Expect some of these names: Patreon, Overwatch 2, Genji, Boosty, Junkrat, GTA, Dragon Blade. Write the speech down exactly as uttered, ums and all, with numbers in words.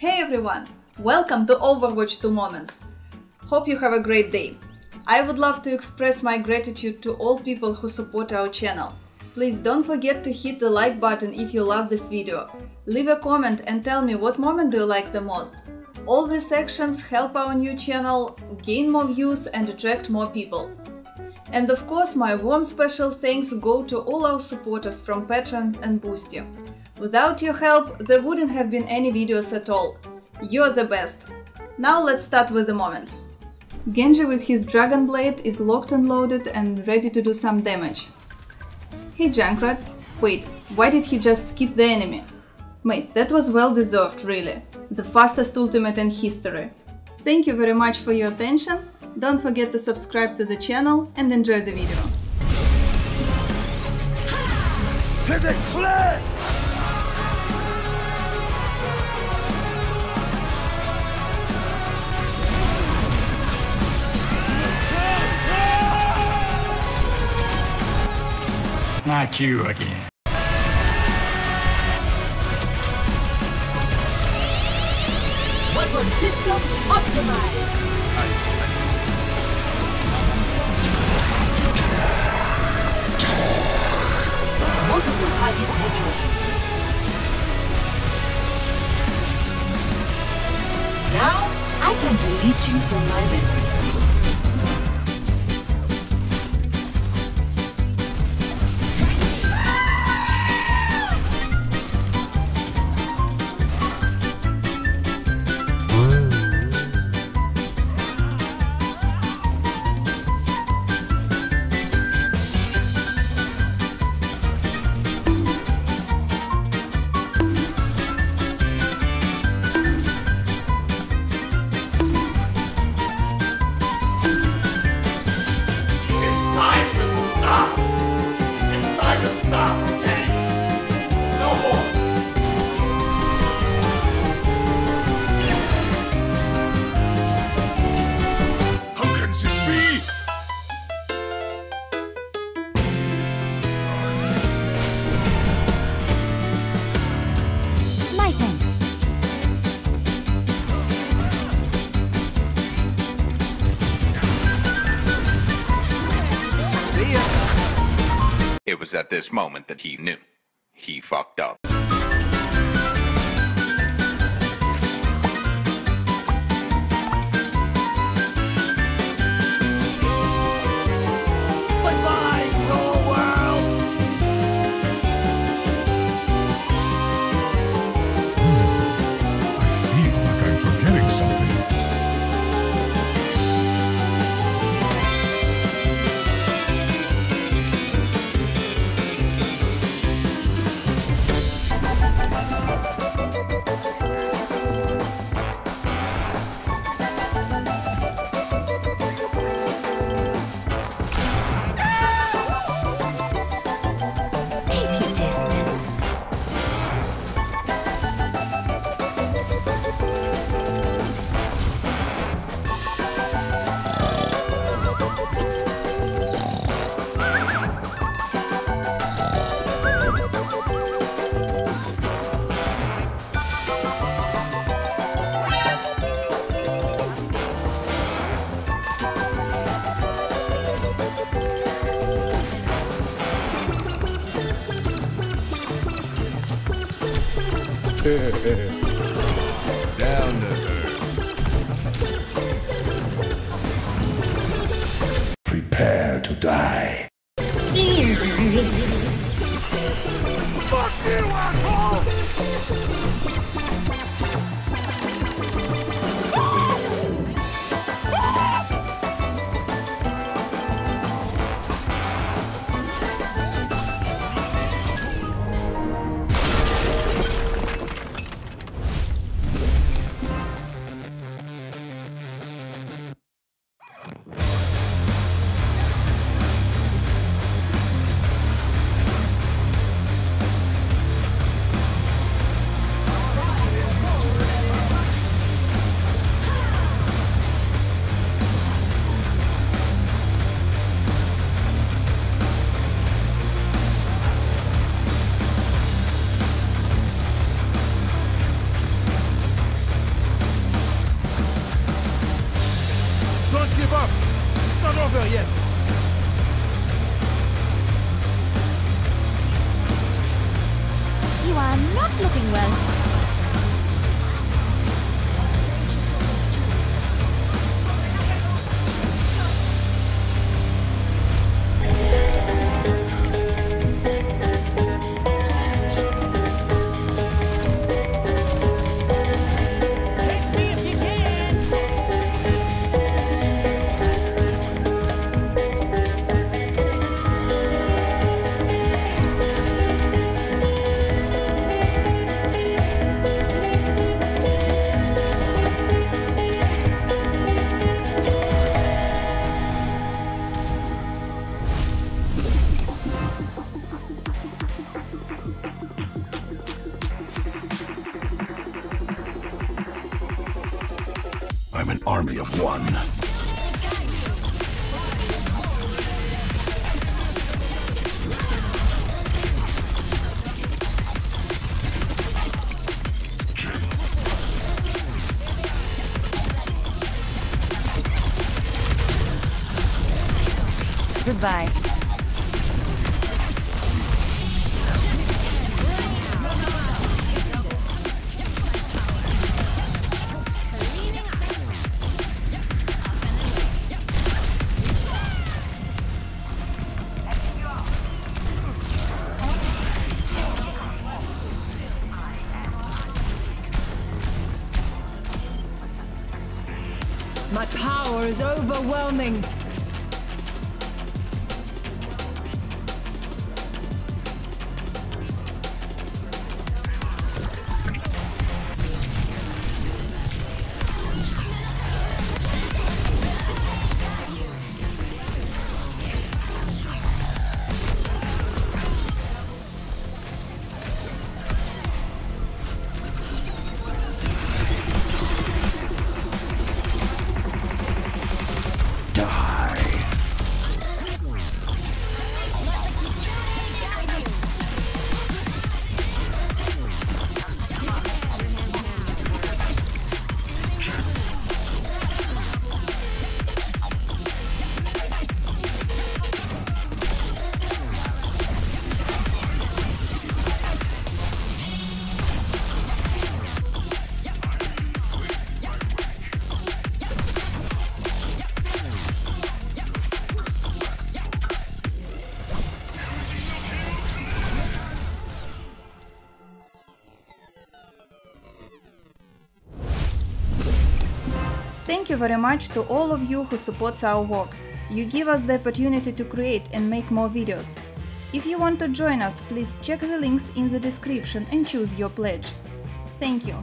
Hey everyone! Welcome to Overwatch two Moments! Hope you have a great day! I would love to express my gratitude to all people who support our channel. Please don't forget to hit the like button if you love this video. Leave a comment and tell me what moment do you like the most. All these actions help our new channel gain more views and attract more people. And of course, my warm special thanks go to all our supporters from Patreon and Boosty. Without your help, there wouldn't have been any videos at all. You're the best! Now let's start with the moment. Genji with his Dragon Blade is locked and loaded and ready to do some damage. Hey Junkrat, wait, why did he just skip the enemy? Mate, that was well deserved, really. The fastest ultimate in history. Thank you very much for your attention. Don't forget to subscribe to the channel and enjoy the video. To the cliff! Not you again. Weapon system optimized. Multiple targets headshot. Now I can delete you from my memory. It was at this moment that he knew. He fucked up. Down to earth. Prepare to die. Fuck you, asshole! cover yet. You are not looking well. Catch me if you can. I'm an army of one. Goodbye. My power is overwhelming. Thank you very much to all of you who supports our work. You give us the opportunity to create and make more videos. If you want to join us, please check the links in the description and choose your pledge. Thank you.